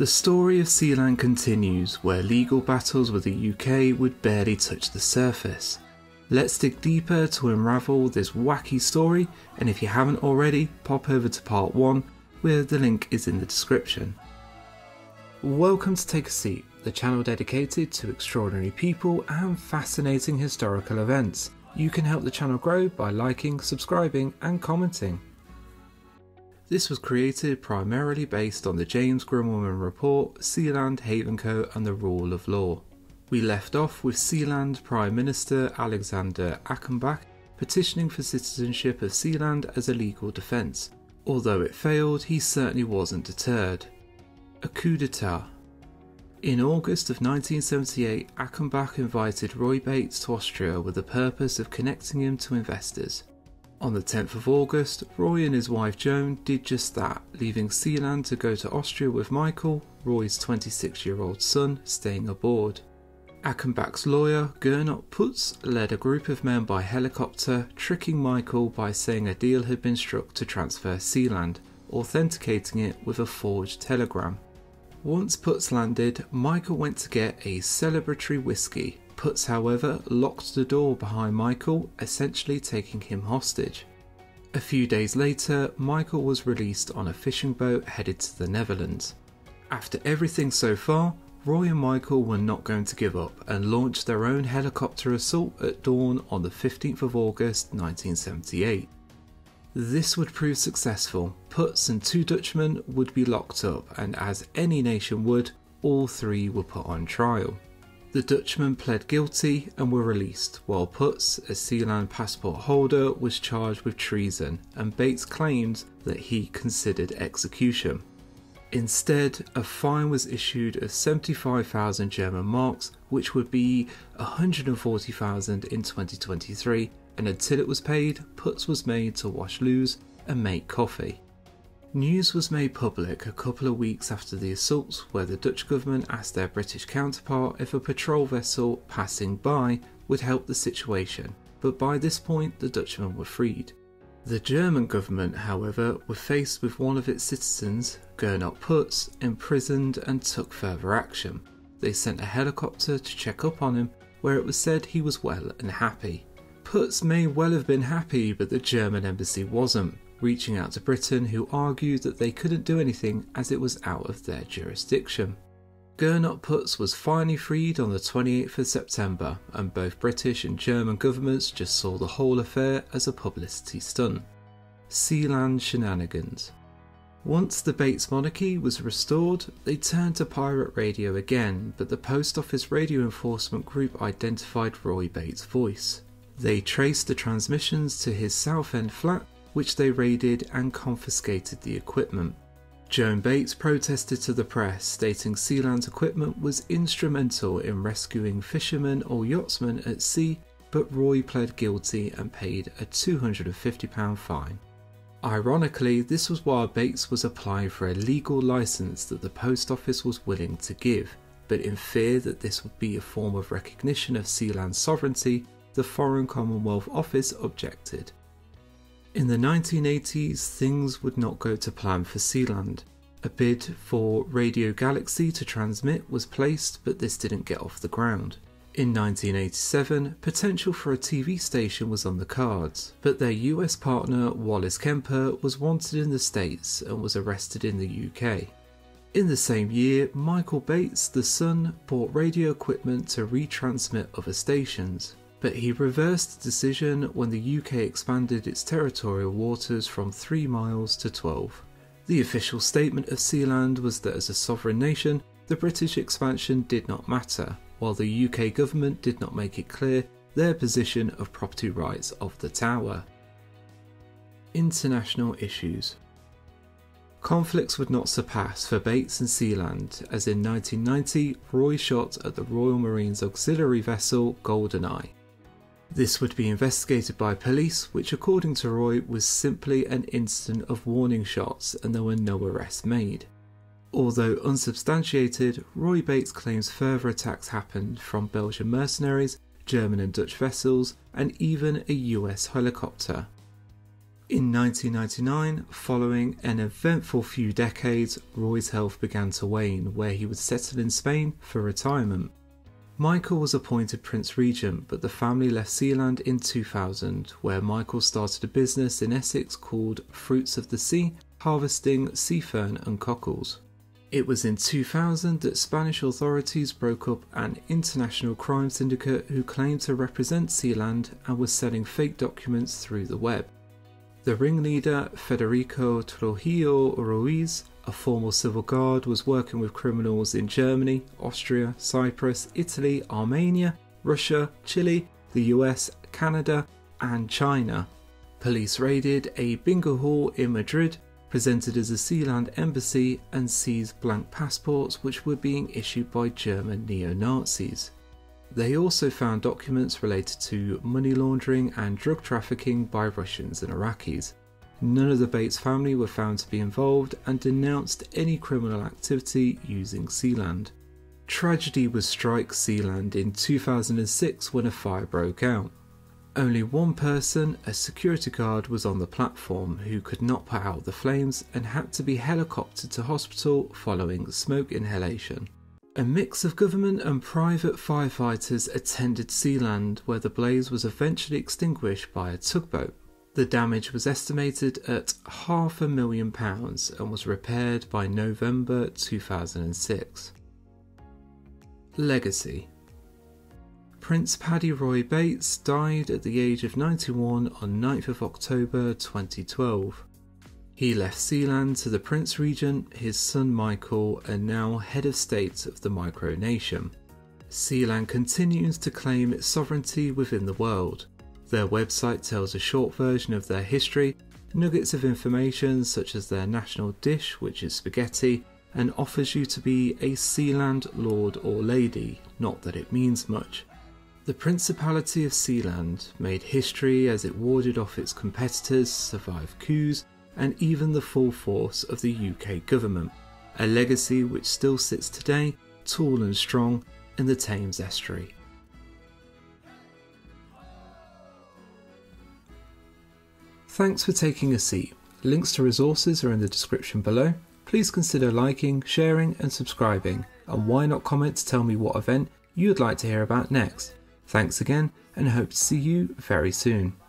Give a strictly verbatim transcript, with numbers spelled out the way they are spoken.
The story of Sealand continues, where legal battles with the U K would barely touch the surface. Let's dig deeper to unravel this wacky story, and if you haven't already, pop over to part one, where the link is in the description. Welcome to Take a Seat, the channel dedicated to extraordinary people and fascinating historical events. You can help the channel grow by liking, subscribing and commenting. This was created primarily based on the James Grummelman Report, Sealand, Havenco and the Rule of Law. We left off with Sealand Prime Minister Alexander Achenbach petitioning for citizenship of Sealand as a legal defence. Although it failed, he certainly wasn't deterred. A coup d'etat. In August of nineteen seventy-eight, Achenbach invited Roy Bates to Austria with the purpose of connecting him to investors. On the tenth of August, Roy and his wife Joan did just that, leaving Sealand to go to Austria with Michael, Roy's twenty-six-year-old son, staying aboard. Achenbach's lawyer, Gernot Putz, led a group of men by helicopter, tricking Michael by saying a deal had been struck to transfer Sealand, authenticating it with a forged telegram. Once Putz landed, Michael went to get a celebratory whiskey. Putz, however, locked the door behind Michael, essentially taking him hostage. A few days later, Michael was released on a fishing boat headed to the Netherlands. After everything so far, Roy and Michael were not going to give up and launched their own helicopter assault at dawn on the fifteenth of August nineteen seventy-eight. This would prove successful. Putz and two Dutchmen would be locked up, and as any nation would, all three were put on trial. The Dutchmen pled guilty and were released, while Putz, a Sealand passport holder, was charged with treason, and Bates claimed that he considered execution. Instead, a fine was issued of seventy-five thousand German marks, which would be one hundred forty thousand in twenty twenty-three, and until it was paid, Putz was made to wash loose and make coffee. News was made public a couple of weeks after the assaults, where the Dutch government asked their British counterpart if a patrol vessel passing by would help the situation, but by this point the Dutchmen were freed. The German government, however, were faced with one of its citizens, Gernot Putz, imprisoned and took further action. They sent a helicopter to check up on him, where it was said he was well and happy. Putz may well have been happy, but the German embassy wasn't, reaching out to Britain, who argued that they couldn't do anything as it was out of their jurisdiction. Gernot Putz was finally freed on the twenty-eighth of September, and both British and German governments just saw the whole affair as a publicity stunt. Sealand shenanigans. Once the Bates monarchy was restored, they turned to pirate radio again, but the Post Office Radio Enforcement Group identified Roy Bates' voice. They traced the transmissions to his Southend flat, which they raided and confiscated the equipment. Joan Bates protested to the press, stating Sealand's equipment was instrumental in rescuing fishermen or yachtsmen at sea, but Roy pled guilty and paid a two hundred fifty pound fine. Ironically, this was while Bates was applying for a legal licence that the Post Office was willing to give, but in fear that this would be a form of recognition of Sealand's sovereignty, the Foreign Commonwealth Office objected. In the nineteen eighties, things would not go to plan for Sealand. A bid for Radio Galaxy to transmit was placed, but this didn't get off the ground. In nineteen eighty-seven, potential for a T V station was on the cards, but their U S partner Wallace Kemper was wanted in the States and was arrested in the U K. In the same year, Michael Bates, the son, bought radio equipment to retransmit other stations, but he reversed the decision when the U K expanded its territorial waters from three miles to twelve. The official statement of Sealand was that as a sovereign nation, the British expansion did not matter, while the U K government did not make it clear their position of property rights of the tower. International issues. Conflicts would not surpass for Bates and Sealand, as in nineteen ninety, Roy shot at the Royal Marines auxiliary vessel Goldeneye. This would be investigated by police, which according to Roy was simply an incident of warning shots and there were no arrests made. Although unsubstantiated, Roy Bates claims further attacks happened from Belgian mercenaries, German and Dutch vessels, and even a U S helicopter. In nineteen ninety-nine, following an eventful few decades, Roy's health began to wane, where he would settle in Spain for retirement. Michael was appointed Prince Regent, but the family left Sealand in two thousand, where Michael started a business in Essex called Fruits of the Sea, harvesting sea fern and cockles. It was in two thousand that Spanish authorities broke up an international crime syndicate who claimed to represent Sealand and was selling fake documents through the web. The ringleader, Federico Trujillo Ruiz, a former civil guard, was working with criminals in Germany, Austria, Cyprus, Italy, Armenia, Russia, Chile, the U S, Canada, and China. Police raided a bingo hall in Madrid, presented as a Sealand embassy, and seized blank passports which were being issued by German neo-Nazis. They also found documents related to money laundering and drug trafficking by Russians and Iraqis. None of the Bates family were found to be involved and denounced any criminal activity using Sealand. Tragedy would strike Sealand in two thousand six when a fire broke out. Only one person, a security guard, was on the platform who could not put out the flames and had to be helicoptered to hospital following smoke inhalation. A mix of government and private firefighters attended Sealand, where the blaze was eventually extinguished by a tugboat. The damage was estimated at half a million pounds and was repaired by November two thousand six. Legacy. Prince Paddy Roy Bates died at the age of ninety-one on ninth of October twenty twelve. He left Sealand to the Prince Regent, his son Michael, and now Head of State of the micronation. Sealand continues to claim its sovereignty within the world. Their website tells a short version of their history, nuggets of information such as their national dish, which is spaghetti, and offers you to be a Sealand lord or lady, not that it means much. The Principality of Sealand made history as it warded off its competitors, survived coups, and even the full force of the U K government, a legacy which still sits today, tall and strong, in the Thames estuary. Thanks for taking a seat. Links to resources are in the description below. Please consider liking, sharing and subscribing, and why not comment to tell me what event you'd like to hear about next. Thanks again, and hope to see you very soon.